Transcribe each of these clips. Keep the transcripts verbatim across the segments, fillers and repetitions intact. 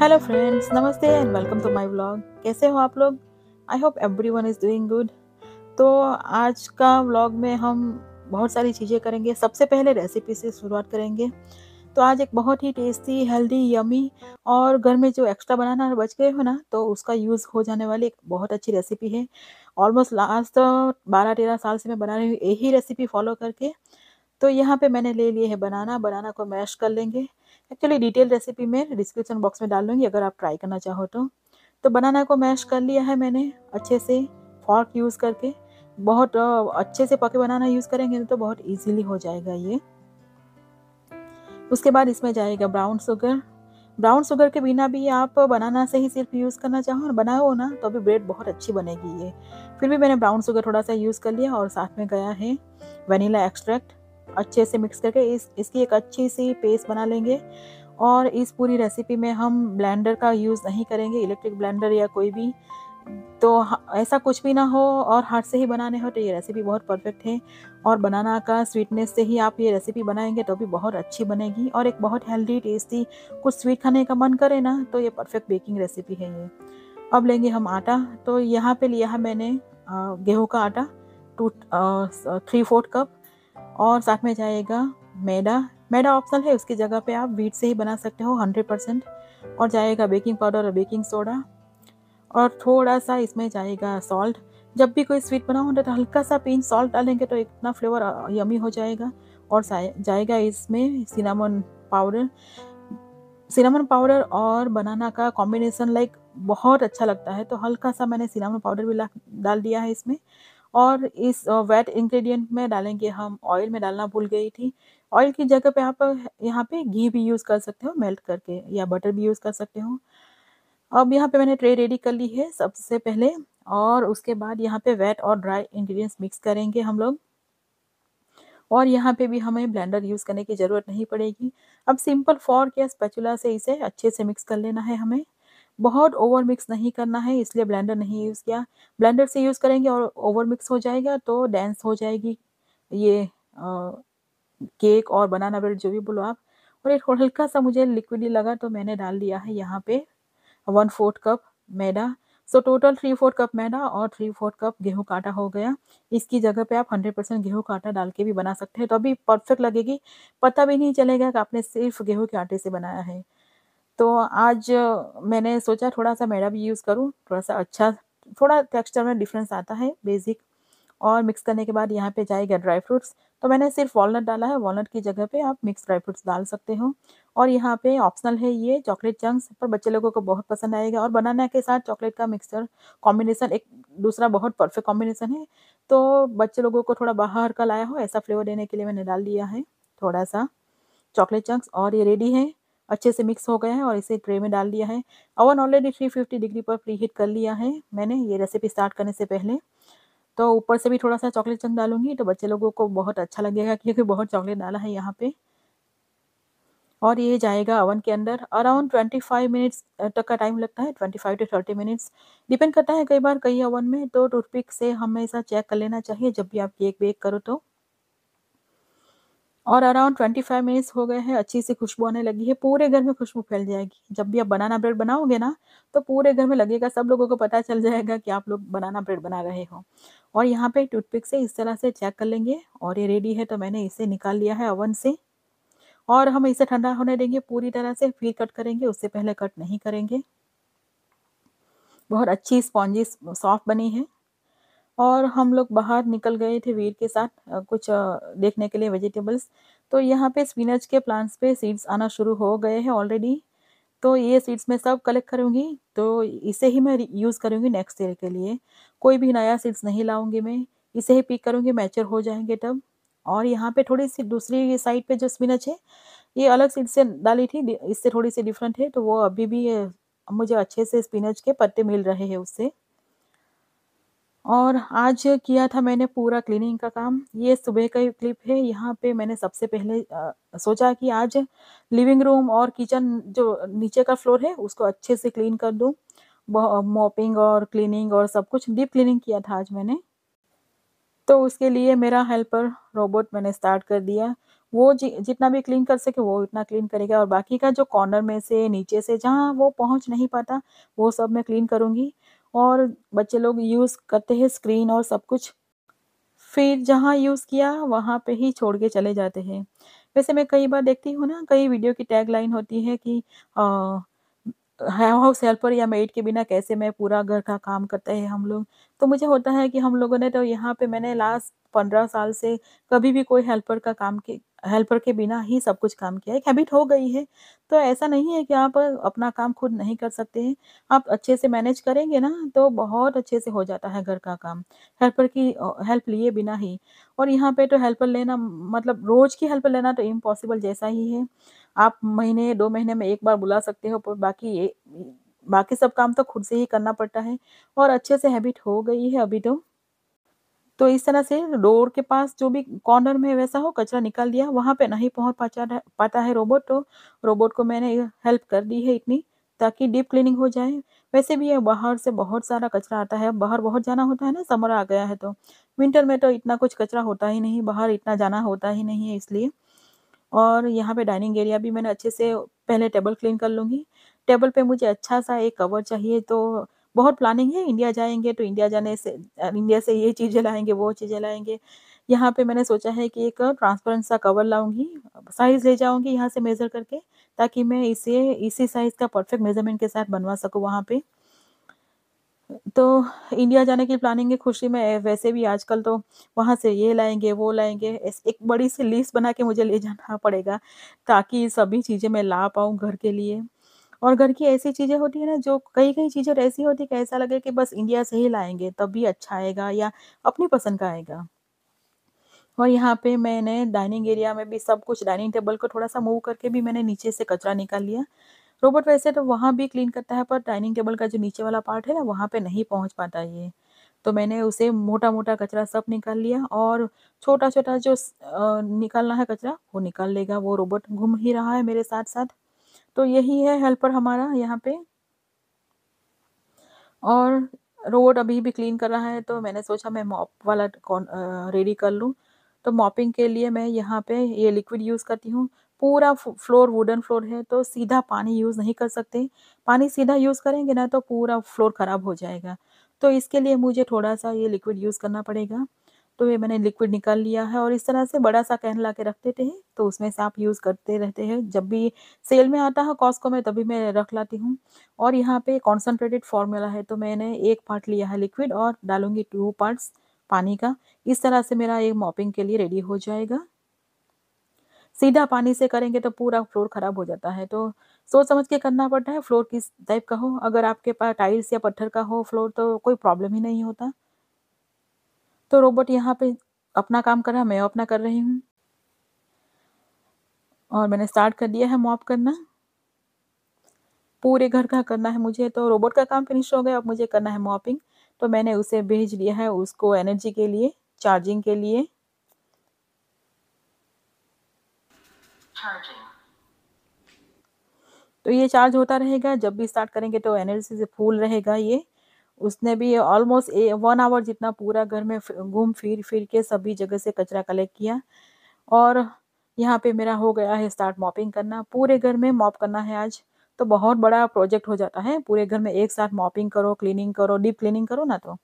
Hello friends, namaste and welcome to my vlog. कैसे हो आप लोग? I hope everyone is doing good. तो आज का व्लॉग में हम बहुत सारी चीज़ें करेंगे। सबसे पहले रेसिपी से शुरुआत करेंगे। तो आज एक बहुत ही टेस्टी, हेल्दी, यमी और घर में जो एक्स्ट्रा बनाना बच गए हो ना, तो उसका यूज़ हो जाने वाली एक बहुत अच्छी रेसिपी है। ऑलमोस्ट लास्ट बारह तेरह साल से मैं बना रही हूँ यही रेसिपी फॉलो करके। तो यहाँ पे मैंने ले लिए है बनाना। बनाना को मैश कर लेंगे। एक्चुअली डिटेल रेसिपी में डिस्क्रिप्शन बॉक्स में डाल लूँगी अगर आप ट्राई करना चाहो तो। तो बनाना को मैश कर लिया है मैंने अच्छे से फॉर्क यूज़ करके। बहुत अच्छे से पके बनाना यूज़ करेंगे तो बहुत इजीली हो जाएगा ये। उसके बाद इसमें जाएगा ब्राउन शुगर। ब्राउन शुगर के बिना भी आप बनाना से ही सिर्फ यूज़ करना चाहो और बनाओ ना, तो भी ब्रेड बहुत अच्छी बनेगी ये। फिर भी मैंने ब्राउन शुगर थोड़ा सा यूज़ कर लिया और साथ में गया है वनीला एक्सट्रैक्ट। अच्छे से मिक्स करके इस इसकी एक अच्छी सी पेस्ट बना लेंगे। और इस पूरी रेसिपी में हम ब्लेंडर का यूज़ नहीं करेंगे, इलेक्ट्रिक ब्लेंडर या कोई भी। तो ऐसा कुछ भी ना हो और हाथ से ही बनाने हो तो ये रेसिपी बहुत परफेक्ट है। और बनाना का स्वीटनेस से ही आप ये रेसिपी बनाएंगे तो भी बहुत अच्छी बनेगी। और एक बहुत हेल्दी, टेस्टी, कुछ स्वीट खाने का मन करे ना, तो ये परफेक्ट बेकिंग रेसिपी है ये। अब लेंगे हम आटा। तो यहाँ पर लिया है मैंने गेहूँ का आटा टू थ्री फोर्थ कप। और साथ में जाएगा मैदा। मैदा ऑप्शनल है, उसकी जगह पे आप व्हीट से ही बना सकते हो हंड्रेड परसेंट। और जाएगा बेकिंग पाउडर और बेकिंग सोडा। और थोड़ा सा इसमें जाएगा सॉल्ट। जब भी कोई स्वीट बनाओ तो हल्का सा पिंच सॉल्ट डालेंगे तो इतना फ्लेवर यमी हो जाएगा। और जाएगा इसमें सिनेमन पाउडर। सिनेमन पाउडर और बनाना का कॉम्बिनेसन लाइक बहुत अच्छा लगता है, तो हल्का सा मैंने सिनेमन पाउडर भी डाल दिया है इसमें। और इस वेट इंग्रेडिएंट में डालेंगे हम ऑयल। में डालना भूल गई थी। ऑयल की जगह पे आप यहाँ पे घी भी यूज़ कर सकते हो मेल्ट करके, या बटर भी यूज़ कर सकते हो। अब यहाँ पे मैंने ट्रे रेडी कर ली है सबसे पहले। और उसके बाद यहाँ पे वेट और ड्राई इंग्रेडिएंट्स मिक्स करेंगे हम लोग। और यहाँ पे भी हमें ब्लेंडर यूज़ करने की ज़रूरत नहीं पड़ेगी। अब सिंपल फॉर्क या स्पैचुला से इसे अच्छे से मिक्स कर लेना है हमें। बहुत ओवर मिक्स नहीं करना है, इसलिए ब्लेंडर नहीं यूज़ किया। ब्लेंडर से यूज़ करेंगे और ओवर मिक्स हो जाएगा तो डेंस हो जाएगी ये आ, केक और बनाना ब्रेड जो भी बोलो आप। और एक हल्का सा मुझे लिक्विडी लगा तो मैंने डाल दिया है यहाँ पे वन फोर्थ कप मैदा। So total three fourth cup मैदा और थ्री फोर्थ कप गेहूं का आटा हो गया। इसकी जगह पे आप हंड्रेड परसेंट गेहूँ का आटा डाल के भी बना सकते हैं, तो अभी परफेक्ट लगेगी। पता भी नहीं चलेगा कि आपने सिर्फ गेहूँ के आटे से बनाया है। तो आज मैंने सोचा थोड़ा सा मैदा भी यूज़ करूं, थोड़ा सा अच्छा, थोड़ा टेक्सचर में डिफरेंस आता है बेसिक। और मिक्स करने के बाद यहाँ पे जाएगा ड्राई फ्रूट्स। तो मैंने सिर्फ वॉलनट डाला है, वॉलनट की जगह पे आप मिक्स ड्राई फ्रूट्स डाल सकते हो। और यहाँ पे ऑप्शनल है ये चॉकलेट चंक्स, पर बच्चे लोगों को बहुत पसंद आएगा। और बनाना के साथ चॉकलेट का मिक्सचर कॉम्बिनेसन एक दूसरा बहुत परफेक्ट कॉम्बिनेसन है। तो बच्चे लोगों को थोड़ा बाहर का लाया हो ऐसा फ्लेवर देने के लिए मैंने डाल दिया है थोड़ा सा चॉकलेट चंक्स। और ये रेडी है, अच्छे से मिक्स हो गया है। और इसे ट्रे में डाल दिया है। ओवन ऑलरेडी तीन सौ पचास डिग्री पर प्री हीट कर लिया है मैंने ये रेसिपी स्टार्ट करने से पहले। तो ऊपर से भी थोड़ा सा चॉकलेट चंक डालूंगी तो बच्चे लोगों को बहुत अच्छा लगेगा, क्योंकि बहुत चॉकलेट डाला है यहाँ पे। और ये जाएगा ओवन के अंदर। अराउंड पच्चीस मिनट्स तक का टाइम लगता है, पच्चीस टू तीस मिनट्स, डिपेंड करता है। कई बार कई ओवन में तो टूथपिक से हमेशा चेक कर लेना चाहिए जब भी आप केक बेक करो तो। और अराउंड पच्चीस मिनट्स हो गए हैं, अच्छी सी खुशबू आने लगी है। पूरे घर में खुशबू फैल जाएगी जब भी आप बनाना ब्रेड बनाओगे ना, तो पूरे घर में लगेगा। सब लोगों को पता चल जाएगा कि आप लोग बनाना ब्रेड बना रहे हो। और यहाँ पे टूथपिक से इस तरह से चेक कर लेंगे। और ये रेडी है, तो मैंने इसे निकाल लिया है ओवन से। और हम इसे ठंडा होने देंगे पूरी तरह से, फिर कट करेंगे। उससे पहले कट नहीं करेंगे। बहुत अच्छी स्पॉन्जी सॉफ्ट बनी है। और हम लोग बाहर निकल गए थे वीर के साथ कुछ देखने के लिए वेजिटेबल्स। तो यहाँ पे स्पिनच के प्लांट्स पे सीड्स आना शुरू हो गए हैं ऑलरेडी। तो ये सीड्स मैं सब कलेक्ट करूँगी, तो इसे ही मैं यूज़ करूँगी नेक्स्ट ईयर के लिए। कोई भी नया सीड्स नहीं लाऊंगी मैं, इसे ही पिक करूँगी, मैच्योर हो जाएंगे तब। और यहाँ पे थोड़ी सी दूसरी साइड पे जो स्पिनच है ये अलग सीड से डाली थी, इससे थोड़ी सी डिफरेंट है। तो वो अभी भी मुझे अच्छे से स्पिनच के पत्ते मिल रहे हैं उससे। और आज किया था मैंने पूरा क्लीनिंग का काम। ये सुबह का क्लिप है। यहाँ पे मैंने सबसे पहले आ, सोचा कि आज लिविंग रूम और किचन जो नीचे का फ्लोर है उसको अच्छे से क्लीन कर दूँ। मॉपिंग और क्लीनिंग और सब कुछ डीप क्लीनिंग किया था आज मैंने। तो उसके लिए मेरा हेल्पर रोबोट मैंने स्टार्ट कर दिया। वो जि, जितना भी क्लीन कर सके वो उतना क्लीन करेगा, और बाकी का जो कॉर्नर में से नीचे से जहाँ वो पहुँच नहीं पाता वो सब मैं क्लीन करूँगी। और बच्चे लोग यूज़ करते हैं स्क्रीन और सब कुछ, फिर जहाँ यूज़ किया वहाँ पे ही छोड़ के चले जाते हैं। वैसे मैं कई बार देखती हूँ ना, कई वीडियो की टैग लाइन होती है कि आ, हाउस हेल्पर या मेड के बिना कैसे मैं पूरा घर का काम करते हैं हम लोग। तो मुझे होता है कि हम लोगों ने तो यहाँ पे मैंने लास्ट पंद्रह साल से कभी भी कोई हेल्पर का काम के हेल्पर के बिना ही सब कुछ काम किया है, एक हैबिट हो गई है। तो ऐसा नहीं है कि आप अपना काम खुद नहीं कर सकते हैं, आप अच्छे से मैनेज करेंगे ना तो बहुत अच्छे से हो जाता है घर का काम हेल्पर की हेल्प लिए बिना ही। और यहाँ पे तो हेल्पर लेना मतलब रोज़ की हेल्पर लेना तो इम्पॉसिबल जैसा ही है। आप महीने दो महीने में एक बार बुला सकते हो, पर बाकी ये बाकी सब काम तो खुद से ही करना पड़ता है, और अच्छे से हैबिट हो गई है अभी तो। तो इस तरह से डोर के पास जो भी कॉर्नर में वैसा हो कचरा निकाल दिया, वहाँ पे नहीं पहुँच पाता पाता है रोबोट, तो रोबोट को मैंने हेल्प कर दी है इतनी ताकि डीप क्लीनिंग हो जाए। वैसे भी ये बाहर से बहुत सारा कचरा आता है, बाहर बहुत जाना होता है ना, समर आ गया है तो विंटर में तो इतना कुछ कचरा होता ही नहीं, बाहर इतना जाना होता ही नहीं है इसलिए। और यहाँ पे डाइनिंग एरिया भी मैंने अच्छे से पहले टेबल क्लीन कर लूँगी। टेबल पे मुझे अच्छा सा एक कवर चाहिए, तो बहुत प्लानिंग है, इंडिया जाएंगे तो इंडिया जाने से इंडिया से ये चीज़ें लाएंगे वो चीज़ें लाएंगे। यहाँ पे मैंने सोचा है कि एक ट्रांसपेरेंट सा कवर लाऊंगी, साइज़ ले जाऊंगी यहाँ से मेज़र करके, ताकि मैं इसे इसी साइज़ का परफेक्ट मेजरमेंट के साथ बनवा सकूँ वहाँ पे। तो इंडिया जाने की प्लानिंग है, खुशी में वैसे भी आजकल तो वहाँ से ये लाएंगे वो लाएंगे, एक बड़ी सी लिस्ट बना के मुझे ले जाना पड़ेगा ताकि सभी चीज़ें मैं ला पाऊँ घर के लिए। और घर की ऐसी चीज़ें होती है ना, जो कई कई चीज़ें ऐसी होती है कि ऐसा लगे कि बस इंडिया से ही लाएंगे तब भी अच्छा आएगा या अपनी पसंद का आएगा। और यहाँ पे मैंने डाइनिंग एरिया में भी सब कुछ डाइनिंग टेबल को थोड़ा सा मूव करके भी मैंने नीचे से कचरा निकाल लिया। रोबोट वैसे तो वहाँ भी क्लीन करता है, पर डाइनिंग टेबल का जो नीचे वाला पार्ट है ना वहाँ पे नहीं पहुँच पाता ये, तो मैंने उसे मोटा मोटा कचरा सब निकाल लिया, और छोटा छोटा जो निकालना है कचरा वो निकाल लेगा, वो रोबोट घूम ही रहा है मेरे साथ साथ। तो यही है हेल्पर हमारा यहाँ पे। और रोबोट अभी भी क्लीन कर रहा है, तो मैंने सोचा मैं मॉप वाला कौन रेडी कर लूँ। तो मॉपिंग के लिए मैं यहाँ पे ये लिक्विड यूज़ करती हूँ। पूरा फ्लोर वुडन फ्लोर है तो सीधा पानी यूज़ नहीं कर सकते, पानी सीधा यूज़ करेंगे ना तो पूरा फ्लोर ख़राब हो जाएगा, तो इसके लिए मुझे थोड़ा सा ये लिक्विड यूज़ करना पड़ेगा। तो ये मैंने लिक्विड निकाल लिया है, और इस तरह से बड़ा सा कैन ला के रख देते हैं, तो उसमें से आप यूज़ करते रहते हैं। जब भी सेल में आता है कॉस्को में तभी मैं रख लाती हूँ। और यहाँ पे कॉन्सनट्रेटेड फॉर्मूला है, तो मैंने एक पार्ट लिया है लिक्विड और डालूंगी टू पार्ट्स पानी का। इस तरह से मेरा ये मॉपिंग के लिए रेडी हो जाएगा। सीधा पानी से करेंगे तो पूरा फ्लोर ख़राब हो जाता है, तो सोच समझ के करना पड़ता है। फ्लोर किस टाइप का हो, अगर आपके पास टाइल्स या पत्थर का हो फ्लोर तो कोई प्रॉब्लम ही नहीं होता। तो रोबोट यहाँ पे अपना काम कर रहा है, मैं अपना कर रही हूँ, और मैंने स्टार्ट कर दिया है मॉप करना। पूरे घर का करना है मुझे, तो रोबोट का काम फिनिश हो गया, अब मुझे करना है मॉपिंग। तो मैंने उसे भेज दिया है उसको एनर्जी के लिए, चार्जिंग के लिए। तो ये चार्ज होता रहेगा, जब भी स्टार्ट करेंगे तो एनर्जी से फुल रहेगा ये। उसने भी ऑलमोस्ट वन आवर जितना पूरा घर में घूम फिर फिर के सभी जगह से कचरा कलेक्ट किया। और यहाँ पे मेरा हो गया है स्टार्ट मॉपिंग करना। पूरे घर में मॉप करना है आज, तो बहुत बड़ा प्रोजेक्ट हो जाता है। पूरे घर में एक साथ मॉपिंग करो, क्लीनिंग करो, डीप क्लीनिंग करो ना, तो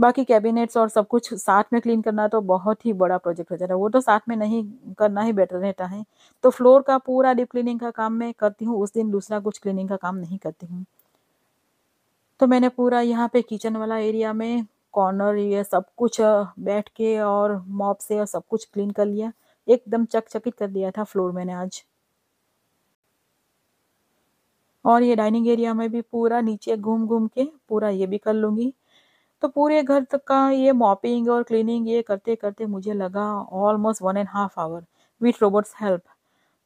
बाकी कैबिनेट्स और सब कुछ साथ में क्लीन करना तो बहुत ही बड़ा प्रोजेक्ट हो जाता है, वो तो साथ में नहीं करना ही बेटर रहता है। तो फ्लोर का पूरा डीप क्लीनिंग का काम मैं करती हूँ उस दिन, दूसरा कुछ क्लीनिंग का काम नहीं करती हूँ। तो मैंने पूरा यहाँ पे किचन वाला एरिया में कॉर्नर ये सब कुछ बैठ के और मॉप से और सब कुछ क्लीन कर लिया, एकदम चकचकित कर दिया था फ्लोर मैंने आज। और ये डाइनिंग एरिया में भी पूरा नीचे घूम घूम के पूरा ये भी कर लूँगी। तो पूरे घर तक का ये मॉपिंग और क्लीनिंग ये करते करते मुझे लगा almost one and half hour with robots help.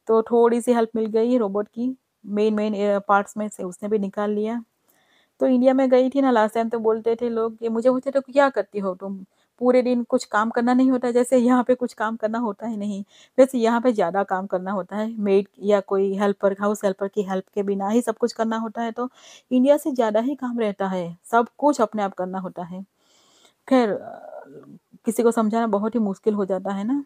तो थोड़ी सी हेल्प मिल गई रोबोट की, मेन मेन पार्ट्स में से उसने भी निकाल लिया। तो इंडिया में गई थी ना लास्ट टाइम, तो बोलते थे लोग कि मुझे पूछते थे तो क्या करती हो तुम, पूरे दिन कुछ काम करना नहीं होता, जैसे यहाँ पे कुछ काम करना होता ही नहीं। वैसे यहाँ पे ज़्यादा काम करना होता है, मेड या कोई हेल्पर हाउस हेल्पर की हेल्प के बिना ही सब कुछ करना होता है, तो इंडिया से ज़्यादा ही काम रहता है, सब कुछ अपने आप करना होता है। खैर किसी को समझाना बहुत ही मुश्किल हो जाता है ना।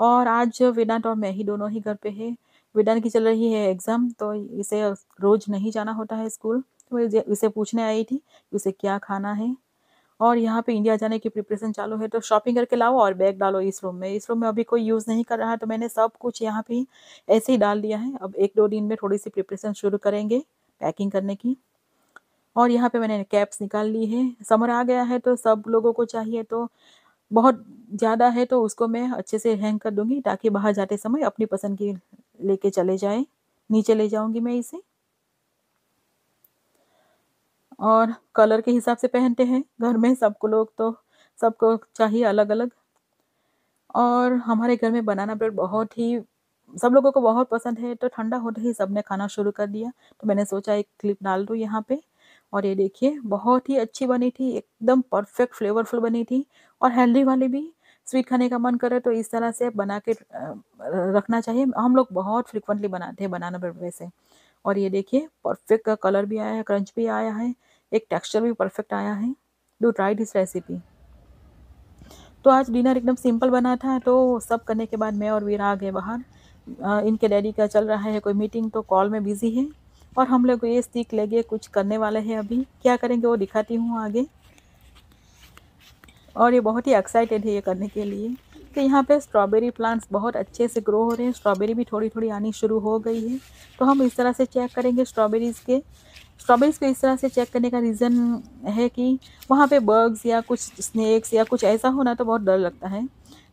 और आज वेदांत और मैं ही दोनों ही घर पे है। वेदांत की चल रही है एग्ज़ाम, तो इसे रोज़ नहीं जाना होता है स्कूल, तो मैं इसे पूछने आई थी उसे क्या खाना है। और यहाँ पे इंडिया जाने की प्रिपरेशन चालू है, तो शॉपिंग करके लाओ और बैग डालो इस रूम में। इस रूम में अभी कोई यूज़ नहीं कर रहा है, तो मैंने सब कुछ यहाँ पे ऐसे ही डाल दिया है। अब एक दो दिन में थोड़ी सी प्रिपरेशन शुरू करेंगे पैकिंग करने की। और यहाँ पे मैंने कैप्स निकाल ली है, समर आ गया है तो सब लोगों को चाहिए, तो बहुत ज़्यादा है तो उसको मैं अच्छे से हैंग कर दूँगी ताकि बाहर जाते समय अपनी पसंद की लेके चले जाए। नीचे ले जाऊँगी मैं इसे। और कलर के हिसाब से पहनते हैं घर में सबको लोग, तो सबको चाहिए अलग अलग। और हमारे घर में बनाना ब्रेड बहुत ही सब लोगों को बहुत पसंद है, तो ठंडा होते ही सब ने खाना शुरू कर दिया, तो मैंने सोचा एक क्लिप डाल दूँ यहाँ पे। और ये देखिए बहुत ही अच्छी बनी थी, एकदम परफेक्ट फ्लेवरफुल बनी थी। और हेल्दी वाले भी स्वीट खाने का मन करे तो इस तरह से बना के रखना चाहिए। हम लोग बहुत फ्रिक्वेंटली बनाते हैं बनाना ब्रेड वैसे। और ये देखिए परफेक्ट कलर भी आया है, क्रंच भी आया है, एक टेक्सचर भी परफेक्ट आया है। Do try this recipe. तो आज डिनर एकदम सिंपल बना था, तो सब करने के बाद मैं और वीरा आ गए बाहर। इनके डैडी का चल रहा है कोई मीटिंग, तो कॉल में बिजी है। और हम लोग ये स्टिक लेके कुछ करने वाले हैं, अभी क्या करेंगे वो दिखाती हूँ आगे। और ये बहुत ही एक्साइटेड है ये करने के लिए। तो यहाँ पे स्ट्रॉबेरी प्लांट्स बहुत अच्छे से ग्रो हो रहे हैं, स्ट्रॉबेरी भी थोड़ी थोड़ी आनी शुरू हो गई है। तो हम इस तरह से चेक करेंगे स्ट्रॉबेरीज़ के स्ट्रॉबेरीज़ को इस तरह से चेक करने का रीज़न है कि वहाँ पे बग्स या कुछ स्नैक्स या कुछ ऐसा होना तो बहुत डर लगता है।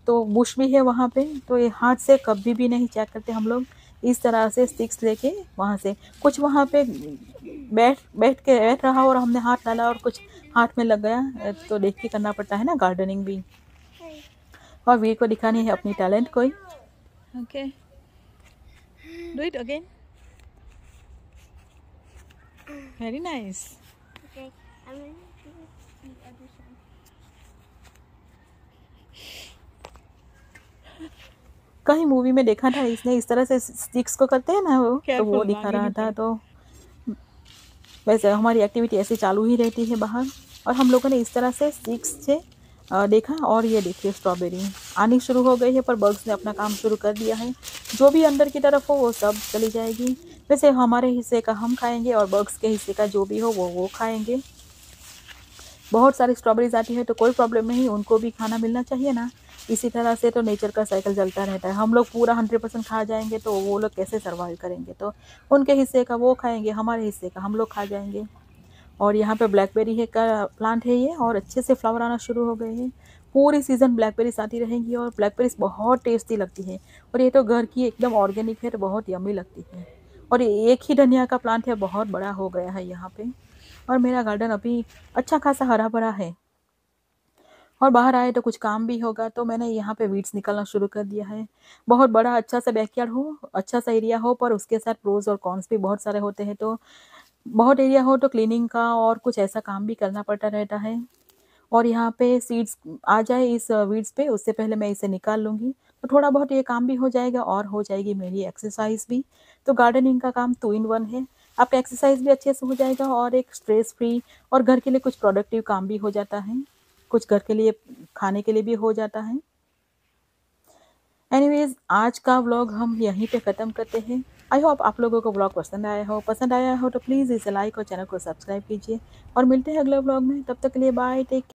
तो बुश भी है वहाँ पर, तो ये हाथ से कभी भी नहीं चेक करते हम लोग। इस तरह से स्टिक्स लेके वहाँ से कुछ वहाँ पे बैठ बैठ के बैठ रहा और हमने हाथ डाला और कुछ हाथ में लग गया, तो देख के करना पड़ता है ना गार्डनिंग भी। और वीर को दिखानी है अपनी टैलेंट कोई। Okay, do it again, very nice. कहीं मूवी में देखा था इसने इस तरह से स्टिक्स को करते हैं ना, वो तो वो दिखा रहा था। तो वैसे हमारी एक्टिविटी ऐसे चालू ही रहती है बाहर। और हम लोगों ने इस तरह से स्टिक्स से देखा। और ये देखिए स्ट्रॉबेरी आनी शुरू हो गई है, पर बग्स ने अपना काम शुरू कर दिया है। जो भी अंदर की तरफ हो वो सब चली जाएगी। वैसे हमारे हिस्से का हम खाएँगे और बग्स के हिस्से का जो भी हो वो वो खाएँगे। बहुत सारी स्ट्रॉबेरीज आती है तो कोई प्रॉब्लम नहीं, उनको भी खाना मिलना चाहिए ना। इसी तरह से तो नेचर का साइकिल चलता रहता है। हम लोग पूरा हंड्रेड परसेंट खा जाएंगे तो वो लोग कैसे सर्वाइव करेंगे। तो उनके हिस्से का वो खाएंगे, हमारे हिस्से का हम लोग खा जाएंगे। और यहाँ पे ब्लैकबेरी है का प्लांट है ये, और अच्छे से फ्लावर आना शुरू हो गए हैं। पूरी सीज़न ब्लैकबेरीज आती रहेंगी और ब्लैकबेरीज बहुत टेस्टी लगती है। और ये तो घर की एकदम ऑर्गेनिक है, तो बहुत यम्मी लगती है। और एक ही धनिया का प्लांट है, बहुत बड़ा हो गया है यहाँ पर। और मेरा गार्डन अभी अच्छा खासा हरा भरा है। और बाहर आए तो कुछ काम भी होगा, तो मैंने यहाँ पे वीड्स निकालना शुरू कर दिया है। बहुत बड़ा अच्छा सा बैकयार्ड हो, अच्छा सा एरिया हो, पर उसके साथ प्रोज और कॉन्स भी बहुत सारे होते हैं। तो बहुत एरिया हो तो क्लीनिंग का और कुछ ऐसा काम भी करना पड़ता रहता है। और यहाँ पे सीड्स आ जाए इस वीड्स पे, उससे पहले मैं इसे निकाल लूँगी, तो थोड़ा बहुत ये काम भी हो जाएगा और हो जाएगी मेरी एक्सरसाइज भी। तो गार्डनिंग का काम टू इन वन है, आपका एक्सरसाइज भी अच्छे से हो जाएगा और एक स्ट्रेस फ्री और घर के लिए कुछ प्रोडक्टिव काम भी हो जाता है, कुछ घर के लिए खाने के लिए भी हो जाता है। एनीवेज आज का व्लॉग हम यहीं पे ख़त्म करते हैं। आई होप आप लोगों को व्लॉग पसंद आया हो। पसंद आया हो तो प्लीज़ इसे लाइक और चैनल को सब्सक्राइब कीजिए। और मिलते हैं अगले व्लॉग में, तब तक के लिए बाय, टेक केयर।